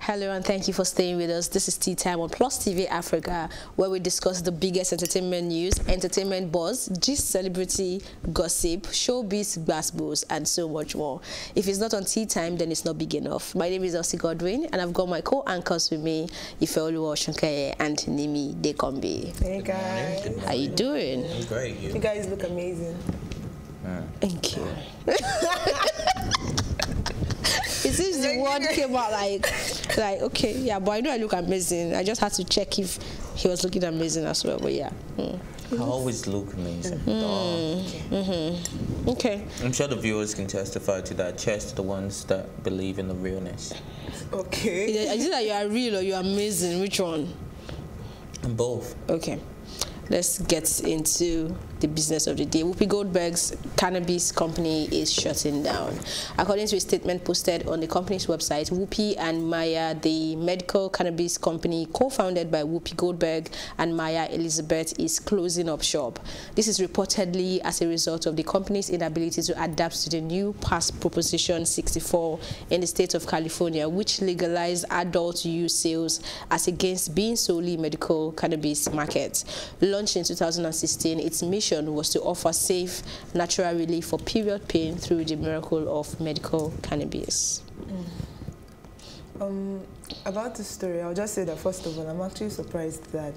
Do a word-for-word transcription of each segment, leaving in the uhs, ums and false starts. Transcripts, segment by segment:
Hello and thank you for staying with us. This is Tea Time on PLUS T V Africa, where we discuss the biggest entertainment news, entertainment buzz, gist, celebrity gossip, showbiz, gossip, and so much more. If it's not on Tea Time, then it's not big enough. My name is Elsie Godwin, and I've got my co-anchors with me, Ifeoluwa Osunkeye and Nimi Adekanmbi. Hey guys, how you doing? I'm great. You, you guys look amazing. Uh, thank you. It seems the word came out like, like okay, yeah, but I know I look amazing. I just had to check if he was looking amazing as well, but yeah. Mm. I always look amazing. Mm. Mm-hmm. Okay. I'm sure the viewers can testify to that. Cheers to the ones that believe in the realness. Okay. Is it that you are real or you are amazing? Which one? I'm both. Okay. Let's get into the business of the day. Whoopi Goldberg's cannabis company is shutting down. According to a statement posted on the company's website, Whoopi and Maya, the medical cannabis company co-founded by Whoopi Goldberg and Maya Elizabeth, is closing up shop. This is reportedly as a result of the company's inability to adapt to the new past Proposition sixty-four in the state of California, which legalized adult use sales as against being solely medical cannabis market. Launched in two thousand sixteen, its mission was to offer safe, natural relief for period pain through the miracle of medical cannabis. Mm. Um, about the story, I'll just say that first of all, I'm actually surprised that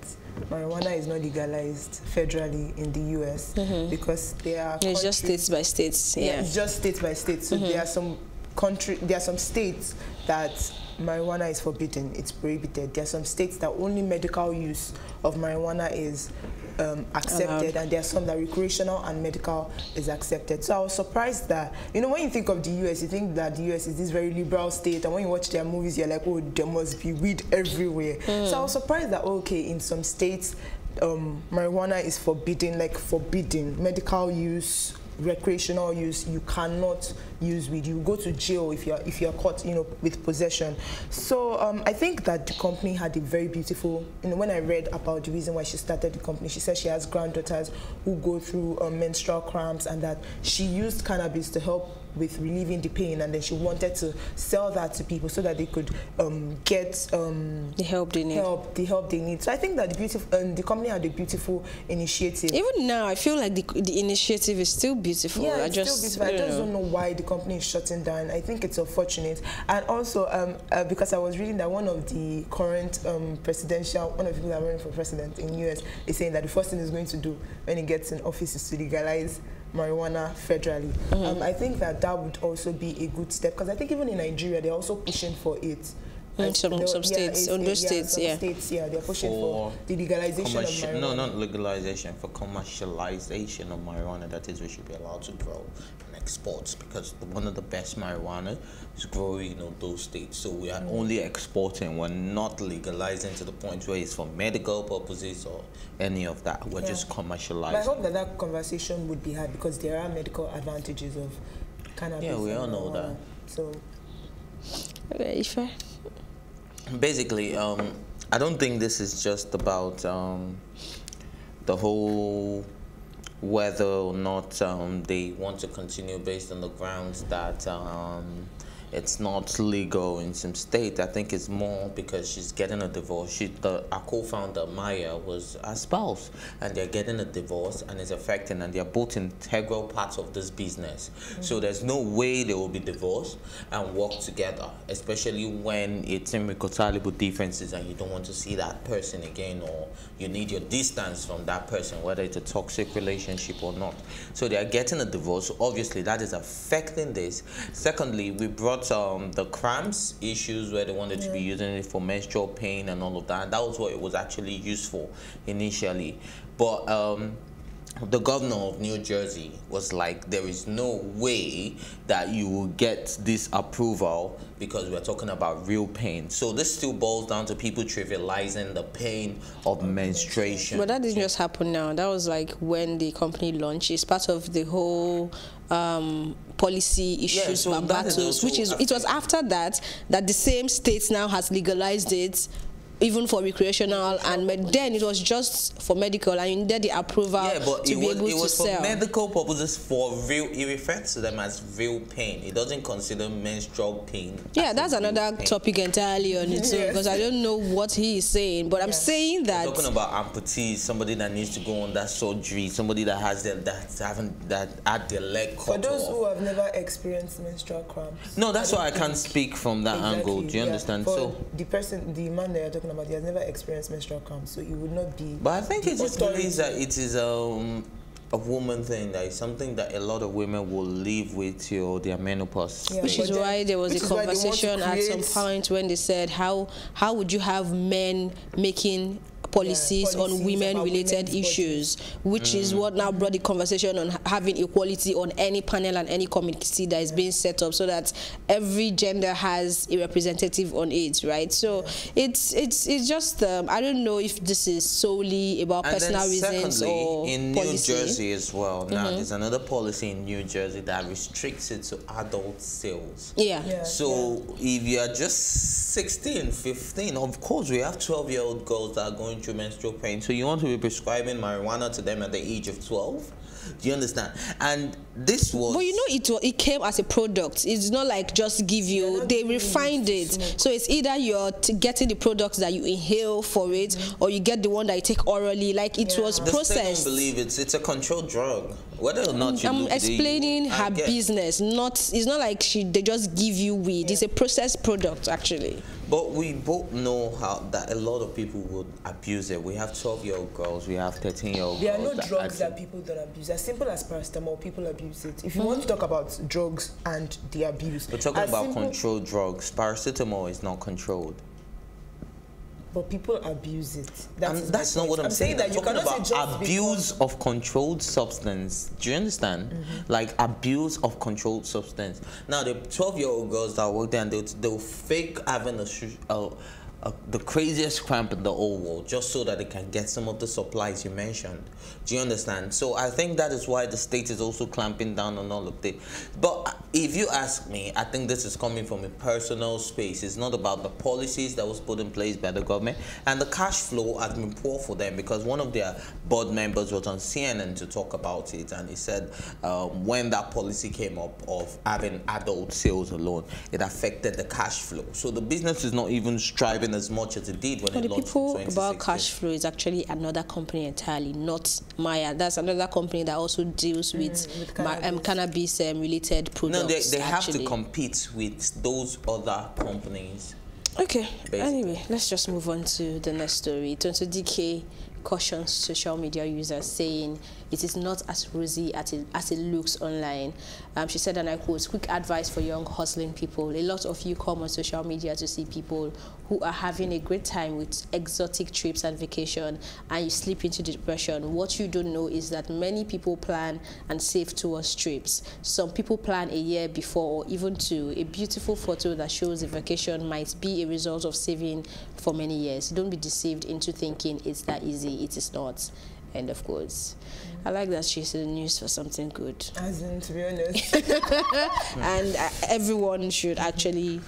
marijuana is not legalized federally in the U S Mm-hmm. because there are it's just states by states. Yeah, yeah, it's just states by states. So mm-hmm. there are some country, there are some states that marijuana is forbidden, it's prohibited. There are some states that only medical use of marijuana is um, accepted, allowed. And there are some that recreational and medical is accepted. So I was surprised that, you know, when you think of the U S, you think that the U S is this very liberal state, and when you watch their movies, you're like, oh, there must be weed everywhere. Mm. So I was surprised that, okay, in some states, um, marijuana is forbidden, like forbidden, medical use, recreational use, you cannot use weed. You go to jail if you're if you're caught, you know, with possession. So um, I think that the company had a very beautiful. You know, when I read about the reason why she started the company, she said she has granddaughters who go through um, menstrual cramps, and that she used cannabis to help with relieving the pain, and then she wanted to sell that to people so that they could um, get um, the help they need. Help, the help they need. So I think that the beautiful, um, the company had a beautiful initiative. Even now, I feel like the, the initiative is still beautiful. Yeah, I it's just, still beautiful. I just know. don't know why the company is shutting down. I think it's unfortunate, and also um, uh, because I was reading that one of the current um, presidential, one of the people that are running for president in the U S is saying that the first thing he's going to do when he gets in office is to legalize marijuana federally. Mm-hmm. um, I think that that would also be a good step, because I think even in Nigeria they're also pushing for it. Mm, some, some states, yeah, other states, yeah. States, yeah, they're pushing for, for the legalization of marijuana. No, not legalization, for commercialization of marijuana. That is, we should be allowed to grow and export, because the, one of the best marijuana is growing in, you know, those states. So we are mm. only exporting. We're not legalizing to the point where it's for medical purposes or any of that. We're yeah. just commercializing. But I hope that that conversation would be had, because there are medical advantages of cannabis. Yeah, we all know that. So, Ife. Basically, um, I don't think this is just about um, the whole whether or not um, they want to continue based on the grounds that um, it's not legal in some state. I think it's more because she's getting a divorce. She, the, our co-founder Maya was her spouse, and they're getting a divorce, and it's affecting, and they're both integral parts of this business. Mm-hmm. So there's no way they will be divorced and work together, especially when it's irreconcilable differences and you don't want to see that person again, or you need your distance from that person, whether it's a toxic relationship or not. So they're getting a divorce. Obviously, that is affecting this. Secondly, we brought Um, the cramps issues where they wanted yeah. to be using it for menstrual pain and all of that. And that was what it was actually used for initially. But um, the governor of New Jersey was like, there is no way that you will get this approval, because we're talking about real pain. So this still boils down to people trivializing the pain of menstruation. But that didn't just happen now. That was like when the company launched. It's part of the whole um policy issues, yeah, so and battles, is which is affected. It was after that that the same states now has legalized it, even for recreational, and med then it was just for medical, and you needed the approval yeah, but to it be was, able it to was sell. For medical purposes, for real, it refers to them as real pain. It doesn't consider menstrual pain. Yeah, that's another pain. topic entirely on its own, because I don't know what he is saying, but I'm yes. saying that... We're talking about amputees, somebody that needs to go on that surgery, somebody that has their, that haven't, that had their leg cut off. For those off. who have never experienced menstrual cramps. No, that's I why I can't speak from that exactly, angle, do you yeah. understand? For so the person, the man they are talking about, he has never experienced menstrual cramps, so it would not be. But I think it just believes that it is um, a woman thing, that is something that a lot of women will live with till their menopause. Yeah, which is then, why there was a conversation at some point when they said, how how would you have men making policies, yeah, policies on women-related issues, which mm. is what now brought the conversation on having equality on any panel and any committee that is yeah. being set up, so that every gender has a representative on it, right? So yeah. it's it's it's just um, I don't know if this is solely about and personal then secondly, reasons or in New policy. Jersey as well. Now mm-hmm. there's another policy in New Jersey that restricts it to adult sales. Yeah. yeah so yeah. if you are just sixteen, fifteen, of course we have twelve-year-old girls that are going through menstrual pain, so you want to be prescribing marijuana to them at the age of twelve? Do you understand? And this was, but you know, it it came as a product. It's not like just give you. Yeah, they refined it, smoke. so it's either you're t getting the products that you inhale for it, mm-hmm. or you get the one that you take orally. Like it yeah. was the processed. I don't believe it's it's a controlled drug. Whether or not you I'm explaining her business. Not it's not like she they just give you weed. Yeah. It's a processed product actually. But we both know how that a lot of people would abuse it. We have twelve-year-old girls. We have thirteen-year-old girls. There are no that drugs that people don't abuse. As simple as paracetamol, people abuse it. If you mm-hmm. want to talk about drugs and the abuse, we're talking about controlled drugs. Paracetamol is not controlled. But people abuse it. That's, and that's not what I'm, I'm saying. saying that you cannot about say abuse because... of controlled substance. Do you understand? Mm-hmm. Like abuse of controlled substance. Now the twelve-year-old girls that work there, and they'll, they'll fake having a, a, a the craziest cramp in the whole world just so that they can get some of the supplies you mentioned. Do you understand? So I think that is why the state is also clamping down on all of this. But if you ask me, I think this is coming from a personal space. It's not about the policies that was put in place by the government. And the cash flow has been poor for them, because one of their board members was on C N N to talk about it. And he said uh, when that policy came up of having adult sales alone, it affected the cash flow. So the business is not even striving as much as it did when it launched in twenty sixteen. The people about cash flow is actually another company entirely, not Maya. That's another company that also deals with, mm, with cannabis, um, cannabis um, related products. No, they, they have to compete with those other companies. Okay, basically. Anyway, let's just move on to the next story. Tonto Dikeh cautions social media users, saying it is not as rosy as it, as it looks online. Um, she said, and I quote, "Quick advice for young hustling people. A lot of you come on social media to see people who are having a great time with exotic trips and vacation, and you slip into depression. What you don't know is that many people plan and save towards trips. Some people plan a year before or even two. A beautiful photo that shows a vacation might be a result of saving for many years. Don't be deceived into thinking it's that easy. It is not." End of quotes. Mm-hmm. I like that she's in the news for something good. As in, to be honest. And uh, everyone should actually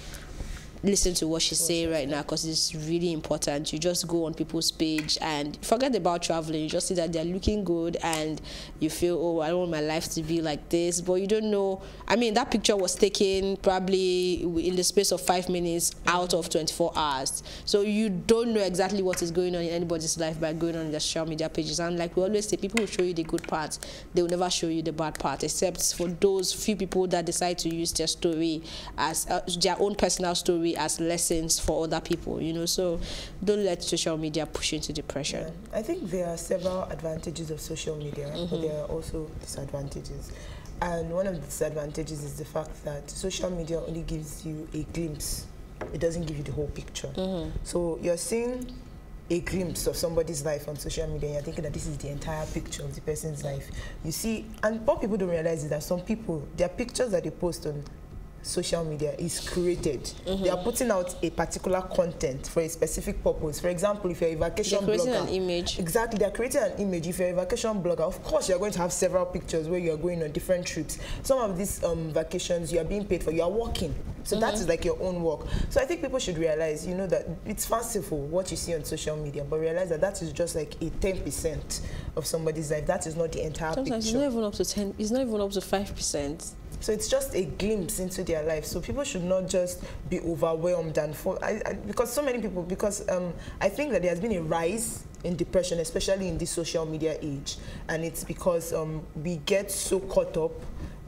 listen to what she's saying right now, because it's really important. You just go on people's page and forget about traveling. You just see that they're looking good and you feel, oh, I don't want my life to be like this. But you don't know. I mean, that picture was taken probably in the space of five minutes out of twenty-four hours. So you don't know exactly what is going on in anybody's life by going on their social media pages. And like we always say, people will show you the good parts. They will never show you the bad part, except for those few people that decide to use their story as uh, their own personal story as lessons for other people, you know. So don't let social media push into depression. Yeah. I think there are several advantages of social media, mm-hmm. but there are also disadvantages. And one of the disadvantages is the fact that social media only gives you a glimpse. It doesn't give you the whole picture. Mm-hmm. So you're seeing a glimpse of somebody's life on social media, and you're thinking that this is the entire picture of the person's life. You see, and what people don't realize is that some people, their pictures that they post on social media is created. Mm-hmm. They are putting out a particular content for a specific purpose. For example, if you're a vacation they're creating blogger, an image. Exactly, they're creating an image. If you're a vacation blogger, of course you're going to have several pictures where you're going on different trips. Some of these um, vacations you are being paid for, you are working. So mm-hmm. that is like your own work. So I think people should realize, you know, that it's fanciful what you see on social media, but realize that that is just like a ten percent of somebody's life. That is not the entire Sometimes picture. It's not even up to ten. It's not even up to five percent. So it's just a glimpse into their life. So people should not just be overwhelmed and fall. I, I, because so many people, because um, I think that there has been a rise in depression, especially in this social media age. And it's because um, we get so caught up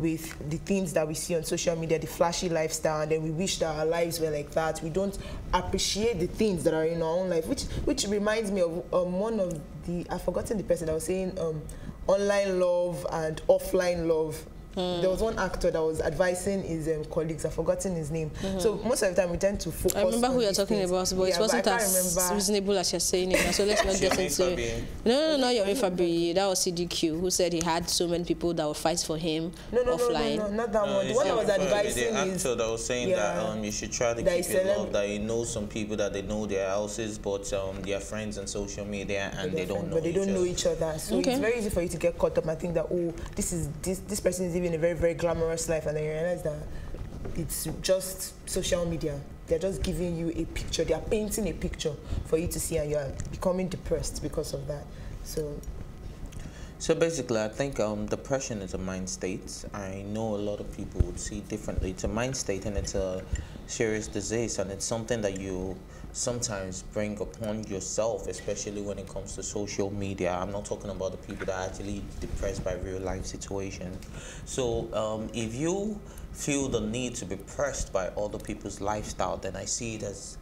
with the things that we see on social media, the flashy lifestyle, and then we wish that our lives were like that. We don't appreciate the things that are in our own life, which which reminds me of um, one of the, I've forgotten the person that was saying um, online love and offline love. Mm. There was one actor that was advising his um, colleagues. I've forgotten his name. Mm-hmm. So most of the time we tend to focus. I remember on who you're talking things. about, but yeah, it wasn't but as remember. reasonable as you're saying it. So let's not get into it. No, no, no, Yomi Fabiyi. That was C D Q who said he had so many people that would fight for him no, no, offline. No, no, no, not that no, one. The one that was advising the actor that was saying yeah, that um, you should try to keep your love. That you know some people that they know their houses, but um, they are friends on social media and they don't know. But they don't know each other, so it's very easy for you to get caught up and think that oh, this is this this person is in a very, very glamorous life, and then you realize that it's just social media. They're just giving you a picture. They are painting a picture for you to see, and you're becoming depressed because of that. So so basically, I think um, depression is a mind state. I know a lot of people would see differently. It's a mind state, and it's a serious disease, and it's something that you sometimes bring upon yourself, especially when it comes to social media. I'm not talking about the people that are actually depressed by real life situations. So um, if you feel the need to be pressed by other people's lifestyle, then I see it as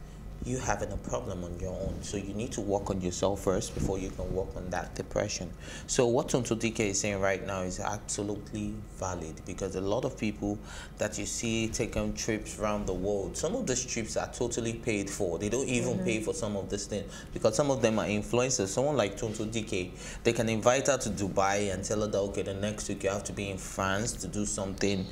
you having a problem on your own. So you need to work on yourself first before you can work on that depression. So what Tonto Dikeh is saying right now is absolutely valid, because a lot of people that you see taking trips around the world, some of these trips are totally paid for. They don't even mm-hmm. pay for some of this thing, because some of them are influencers. Someone like Tonto Dikeh, they can invite her to Dubai and tell her that, okay, the next week you have to be in France to do something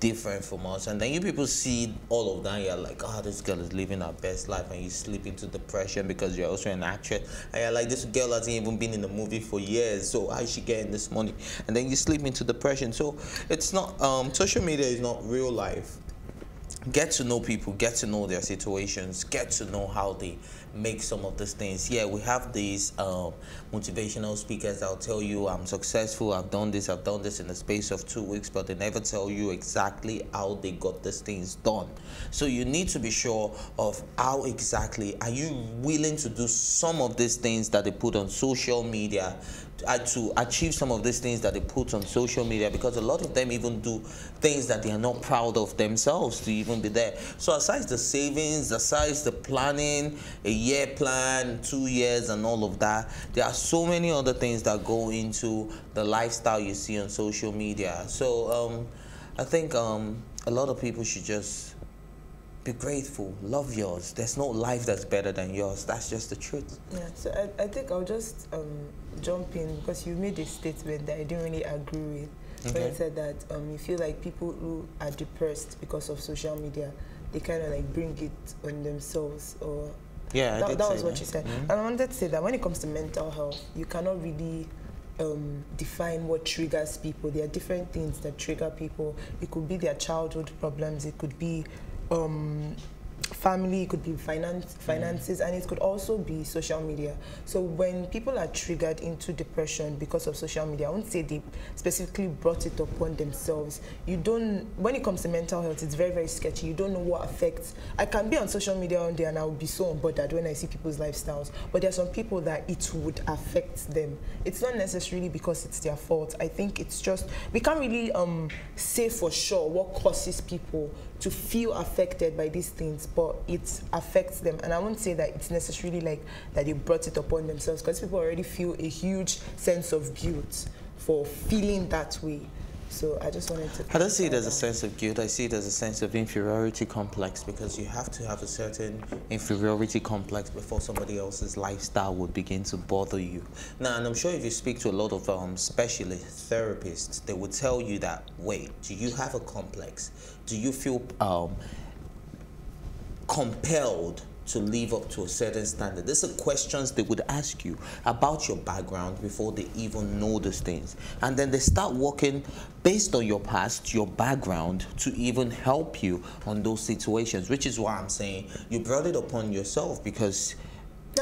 different from us, and then you people see all of that, you're like, oh, this girl is living her best life, and you slip into depression because you're also an actress, and you're like, this girl hasn't even been in the movie for years, so how is she getting this money? And then you slip into depression. So it's not, um, social media is not real life. Get to know people, get to know their situations, get to know how they make some of these things. Yeah, we have these um, motivational speakers that'll tell you, I'm successful, I've done this, I've done this in the space of two weeks, but they never tell you exactly how they got these things done. So you need to be sure of how exactly are you willing to do some of these things that they put on social media, to achieve some of these things that they put on social media, because a lot of them even do things that they are not proud of themselves to even be there. So aside the savings, aside the planning, a year plan, two years and all of that, there are so many other things that go into the lifestyle you see on social media. So um, I think um, a lot of people should just be grateful, love yours. There's no life that's better than yours. That's just the truth. Yeah, so I, I think I'll just um, jump in, because you made a statement that I didn't really agree with. Okay. When you said that um, you feel like people who are depressed because of social media, they kind of like bring it on themselves, or yeah, that, I did that was that. what you said. Mm-hmm. And I wanted to say that when it comes to mental health, you cannot really Um, define what triggers people. There are different things that trigger people. It could be their childhood problems, it could be um, family, it could be finance, finances, and it could also be social media. So when people are triggered into depression because of social media, I won't say they specifically brought it upon themselves. You don't, when it comes to mental health, it's very, very sketchy. You don't know what affects. I can be on social media one day and I'll be so unbothered when I see people's lifestyles, but there are some people that it would affect them. It's not necessarily because it's their fault. I think it's just, we can't really um, say for sure what causes people to feel affected by these things, but it affects them. And I won't say that it's necessarily like that they brought it upon themselves, because people already feel a huge sense of guilt for feeling that way. So I just wanted to... I don't see it as a sense of guilt. I see it as a sense of inferiority complex, because you have to have a certain inferiority complex before somebody else's lifestyle would begin to bother you. Now, and I'm sure if you speak to a lot of um, specialist therapists, they would tell you that, wait, do you have a complex? Do you feel um, compelled to live up to a certain standard. These are questions they would ask you about your background before they even know those things. And then they start working based on your past, your background, to even help you on those situations, which is why I'm saying you brought it upon yourself, because...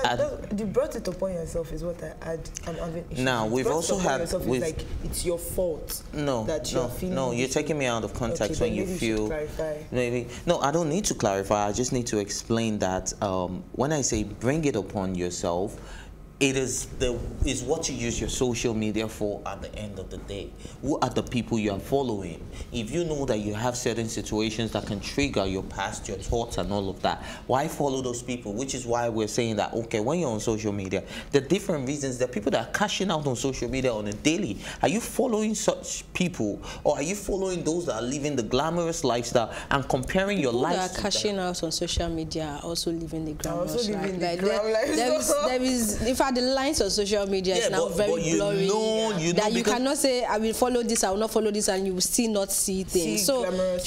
No, no, you brought it upon yourself is what I had. I'm having issues. Now we've also had. Yourself, we've, it's like it's your fault. No, that you're no, feeling no. You're taking me out of context okay, when you feel. You maybe no, I don't need to clarify. I just need to explain that um, when I say bring it upon yourself, it is the is what you use your social media for at the end of the day. Who are the people you are following? If you know that you have certain situations that can trigger your past, your thoughts and all of that, why follow those people? Which is why we're saying that, okay, when you're on social media, the different reasons, the people that are cashing out on social media on a daily, are you following such people? Or are you following those that are living the glamorous lifestyle and comparing people your life? People that are cashing that? out on social media are also living the glamorous life. Like the glam there, there is, there is, in fact, the lines of social media yeah, is now but, very but you blurry. Know, you that know, you cannot say, I will follow this, I will not follow this, and you will still not see things. See, so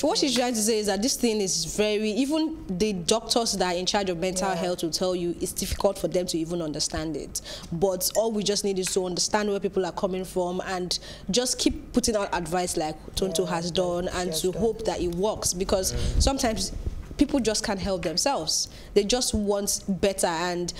what she's trying to say is that this thing is very, even the doctors that are in charge of mental yeah. health will tell you it's difficult for them to even understand it. But all we just need is to understand where people are coming from and just keep putting out advice like Tonto yeah, has done and has to done. hope that it works, because mm. sometimes people just can't help themselves. They just want better. And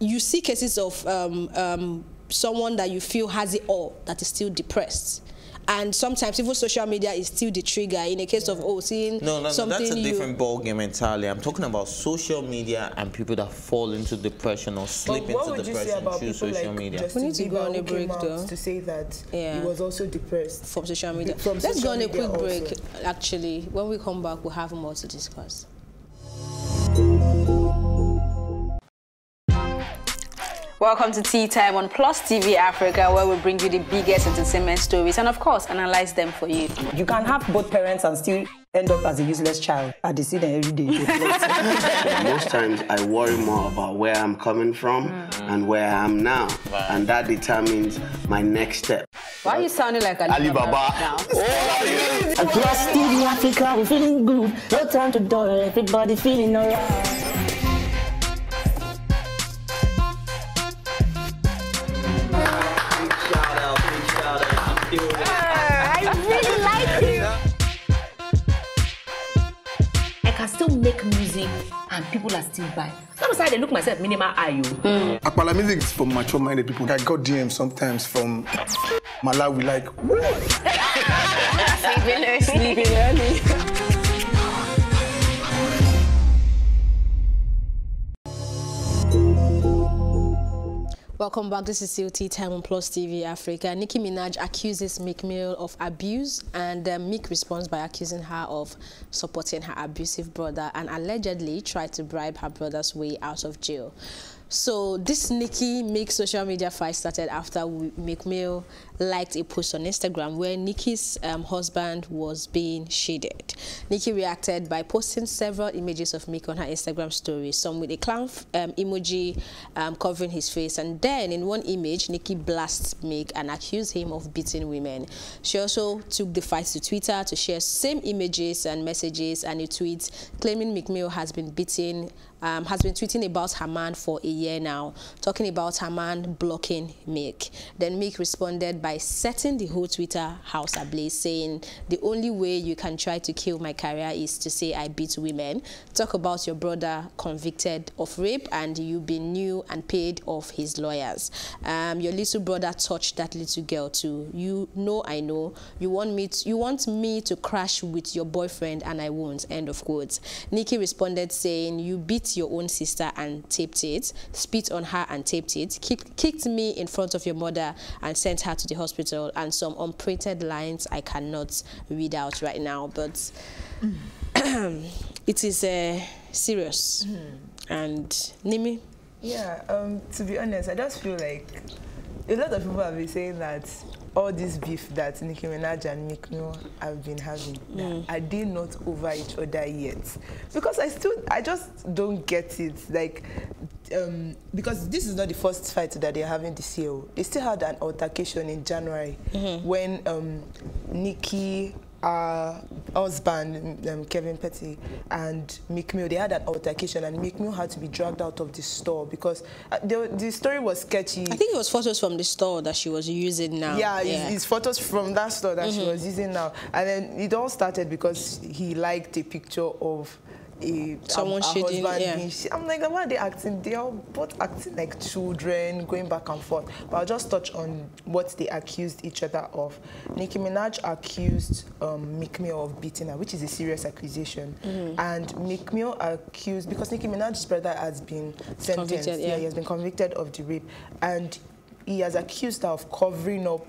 you see cases of um, um, someone that you feel has it all, that is still depressed. And sometimes even social media is still the trigger in a case of, oh, seeing no, no, something No, that's a different ball game entirely. I'm talking about social media and people that fall into depression or slip into depression. But what would you say about people like Justin Bieber came out to say that yeah. he was also depressed? From social media. From Let's social go on a quick break, also. actually. When we come back, we'll have more to discuss. Welcome to Tea Time on PLUS T V Africa, where we bring you the biggest entertainment stories and, of course, analyze them for you. You can have both parents and still end up as a useless child. I see them every day. Most times I worry more about where I'm coming from mm. and where I am now, wow. and that determines my next step. Why are you sounding like Alibaba right now? Oh, yeah. PLUS T V Africa, we're feeling good. No time to dollar, everybody feeling all right. Make music and people are still buying. Sometimes I look myself minimal are you. Mm. Apala music is for mature-minded people. I got D Ms sometimes from Malawi like sleeping early. Sleeping early. Welcome back. This is Tea Time on PLUS T V Africa. Nicki Minaj accuses Meek Mill of abuse, and uh, Meek responds by accusing her of supporting her abusive brother and allegedly tried to bribe her brother's way out of jail. So this Nicki Meek social media fight started after Meek Mill liked a post on Instagram where Nicki's um, husband was being shaded. Nicki reacted by posting several images of Meek on her Instagram story, some with a clown um, emoji um, covering his face. And then in one image, Nicki blasts Meek and accused him of beating women. She also took the fight to Twitter to share same images and messages and a tweet claiming Meek Mill has been beating, um, has been tweeting about her man for a year now, talking about her man blocking Meek. Then Meek responded by By setting the whole Twitter house ablaze, saying the only way you can try to kill my career is to say I beat women. Talk about your brother convicted of rape and you being new and paid off his lawyers. Um, your little brother touched that little girl too. You know I know. You want me to, you want me to crash with your boyfriend and I won't. End of quotes. Nicki responded saying you beat your own sister and taped it. Spit on her and taped it. Kick, kicked me in front of your mother and sent her to the hospital, and some unprinted lines I cannot read out right now, but mm. it is uh, serious. Mm. And Nimi? Yeah, um, to be honest, I just feel like a lot of people have been saying that all this beef that Nicki Minaj and Meek Mill have been having, mm. are they not over each other yet? Because I still, I just don't get it. Like, Um, because this is not the first fight that they're having this year. They still had an altercation in January mm-hmm. when um, Nicki her husband, um, Kevin Petty, and Meek Mill, they had an altercation, and Meek Mill had to be dragged out of the store because uh, the, the story was sketchy. I think it was photos from the store that she was using now. Yeah, yeah. It's, it's photos from that store that mm-hmm. she was using now. And then it all started because he liked a picture of A, Someone a, a shooting, yeah. I'm like, why are they acting? They are both acting like children, going back and forth. But I'll just touch on what they accused each other of. Nicki Minaj accused um, Meek Mill of beating her, which is a serious accusation. Mm-hmm. And Meek Mill accused, because Nicki Minaj's brother has been sentenced. Yeah. yeah, he has been convicted of the rape. And he has accused her of covering up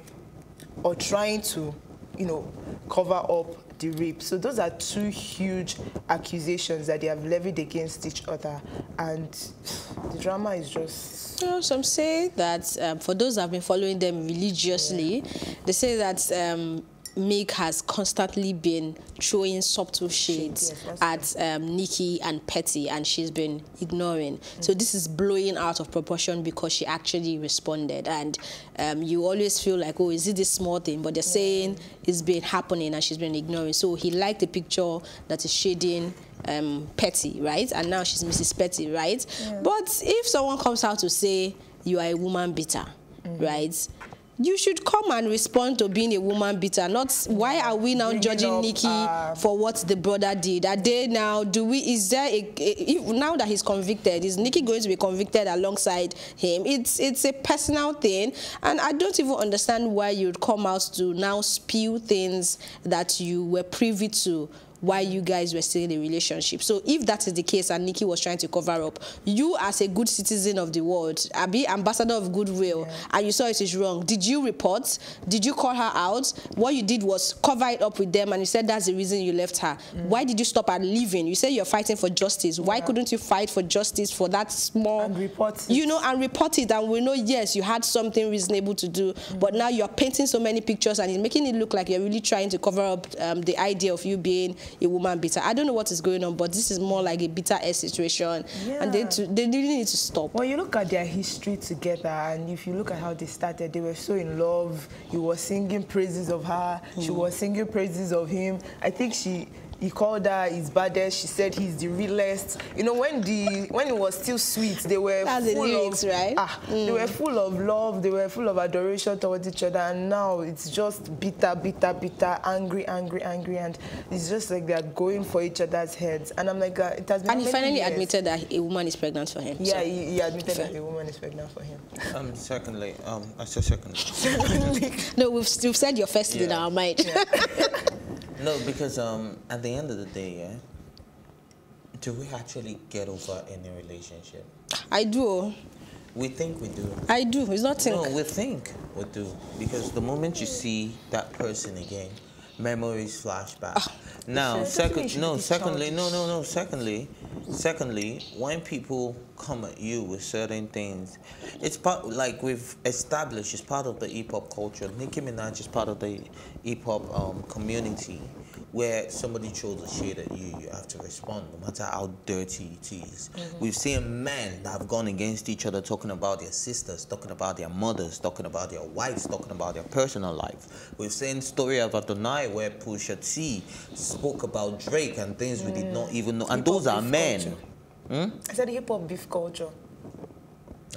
or trying to, you know, cover up the rape. So those are two huge accusations that they have levied against each other, and the drama is just... You know, some say that, um, for those that have been following them religiously, yeah. they say that um, Meek has constantly been throwing subtle shades yes, at um, Nicki and Petty, and she's been ignoring. Mm-hmm. So this is blowing out of proportion because she actually responded. And um, you always feel like, oh, is it this small thing? But they're yeah. saying it's been happening and she's been ignoring. So he liked the picture that is shading um, Petty, right? And now she's Missus Petty, right? Yeah. But if someone comes out to say, you are a woman beater, mm-hmm. right? You should come and respond to being a woman beater. Not why are we now judging Nicki uh, for what the brother did? Are they now? Do we? Is there a, a if, now that he's convicted? Is Nicki going to be convicted alongside him? It's it's a personal thing, and I don't even understand why you'd come out to now spew things that you were privy to while you guys were still in a relationship. So if that is the case and Nicki was trying to cover up, you as a good citizen of the world, Abi, ambassador of goodwill, yeah. and you saw it is wrong, did you report? Did you call her out? What you did was cover it up with them, and you said that's the reason you left her. Mm. Why did you stop at leaving? You say you're fighting for justice. Why yeah. couldn't you fight for justice for that small... And report it. You know, and report it, and we know, yes, you had something reasonable to do, mm. but now you're painting so many pictures and it's making it look like you're really trying to cover up um, the idea of you being a woman bitter. I don't know what is going on, but this is more like a bitter air situation, yeah. and they to, they really need to stop. Well, you look at their history together, and if you look at how they started, they were so in love. You were singing praises of her. Mm. She was singing praises of him. I think she. He called her his baddest. She said he's the realest. You know, when the when it was still sweet, they were That's full the lyrics, of right? ah, mm. they were full of love. They were full of adoration towards each other. And now it's just bitter, bitter, bitter, angry, angry, angry, and it's just like they're going for each other's heads. And I'm like, uh, it has been. And he finally years. admitted that a woman is pregnant for him. Yeah, so. he, he admitted Fair. that a woman is pregnant for him. Um, secondly, um, I said secondly. secondly. No, we've we've said your first yeah. in our mind. Yeah. No, because um, at the end of the day, yeah, do we actually get over any relationship? I do. We think we do. I do. It's not think. No, we think we do. Because the moment you see that person again, memories flash back. Oh. Now, second, no, secondly, no, no, no, secondly, secondly, when people come at you with certain things, it's part, like we've established, it's part of the hip-hop culture. Nicki Minaj is part of the hip-hop um, community where somebody throws a shade at you, you have to respond, no matter how dirty it is. Mm-hmm. We've seen men that have gone against each other, talking about their sisters, talking about their mothers, talking about their wives, talking about their personal life. We've seen story about the night where Pusha T spoke about Drake and things mm. we did not even know. And those are men. Hmm? I said hip-hop beef culture.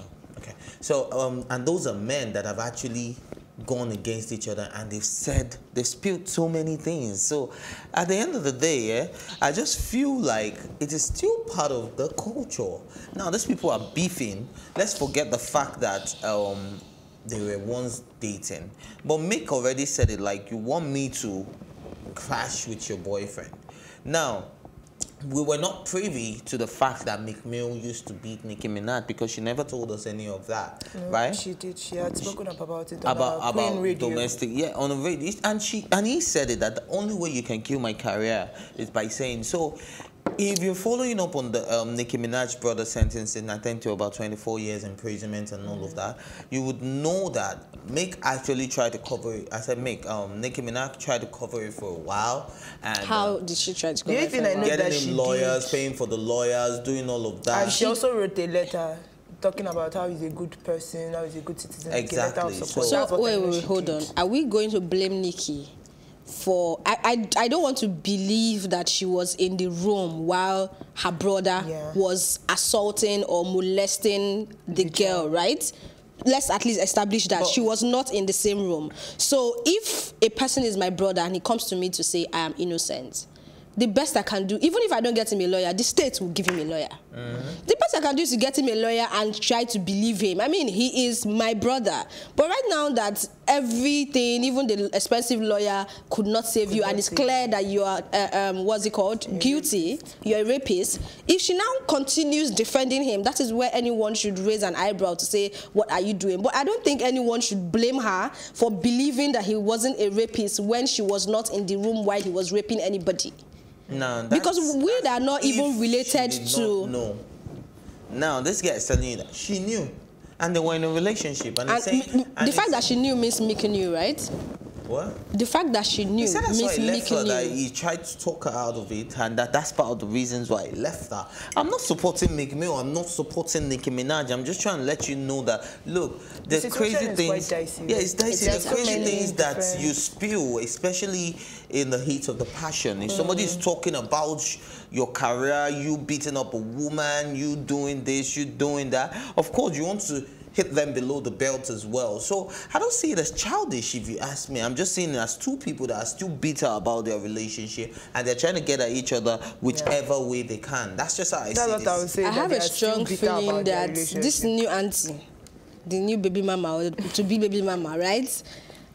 Oh, okay. So, um, and those are men that have actually gone against each other, and they've said, they've spilled so many things. So at the end of the day, eh, I just feel like it is still part of the culture. Now, these people are beefing. Let's forget the fact that um, they were once dating. But Mick already said it, like, you want me to clash with your boyfriend. Now, we were not privy to the fact that Meek Mill used to beat Nicki Minaj because she never told us any of that, no, right? She did. She had spoken up about it on about, our about radio. domestic, yeah, on the radio. And she and he said it that the only way you can kill my career is by saying so. If you're following up on the um, Nicki Minaj brother sentencing, I think to about twenty-four years imprisonment and all of that, you would know that Meek actually tried to cover it. I said Meek, um, Nicki Minaj tried to cover it for a while. And how um, did she try to cover it? For a while? Getting him lawyers, did. paying for the lawyers, doing all of that. And she also wrote a letter talking about how he's a good person, how he's a good citizen. Exactly. So, so wait, wait, hold did. on. Are we going to blame Nicki for I, I I don't want to believe that she was in the room while her brother yeah. was assaulting or molesting the, the girl, child. Right? Let's at least establish that. But she was not in the same room. So if a person is my brother and he comes to me to say I am innocent, the best I can do, even if I don't get him a lawyer, the state will give him a lawyer. Mm-hmm. The best I can do is to get him a lawyer and try to believe him. I mean, he is my brother. But right now that everything, even the expensive lawyer could not save could you, and it's clear that you are, uh, um, what's it called, a guilty, you're a rapist. If she now continues defending him, that is where anyone should raise an eyebrow to say, what are you doing? But I don't think anyone should blame her for believing that he wasn't a rapist when she was not in the room while he was raping anybody. No, because we are not even related to. No, now this guy is telling you that she knew, and they were in a relationship. And, and, saying, and the fact saying, that she knew means Meek knew, right? What? The fact that she knew means Meek knew. That he tried to talk her out of it, and that that's part of the reasons why he left her. I'm not supporting Meek Mill. I'm not supporting Nicki Minaj. I'm just trying to let you know that look, the, the crazy things. Dicey, yeah, it's dicey. It's the crazy things different. That you spew, especially in the heat of the passion. If mm. somebody's talking about your career, you beating up a woman, you doing this, you doing that, of course you want to hit them below the belt as well. So I don't see it as childish, if you ask me. I'm just seeing it as two people that are still bitter about their relationship, and they're trying to get at each other whichever yeah. way they can. That's just how I That's see it. I, would say, I have a strong feeling that this new auntie, the new baby mama, to be baby mama, right?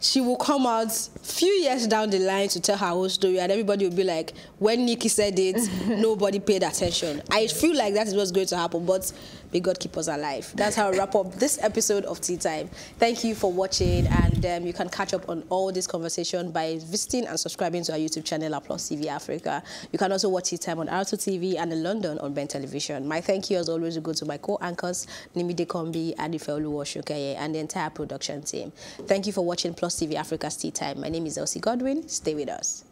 She will come out a few years down the line to tell her whole story, and everybody will be like, when Nicki said it, nobody paid attention. I feel like that is what's going to happen, but may God keep us alive. That's how I wrap up this episode of Tea Time. Thank you for watching, and um, you can catch up on all this conversation by visiting and subscribing to our YouTube channel, PLUS T V Africa. You can also watch Tea Time on R two T V and in London on Ben Television. My thank you, as always, will go to my co-anchors, Nimi Adekanmbi and Ifeoluwa Osunkeye, and the entire production team. Thank you for watching PLUS T V Africa's Tea Time. My name is Elsie Godwin. Stay with us.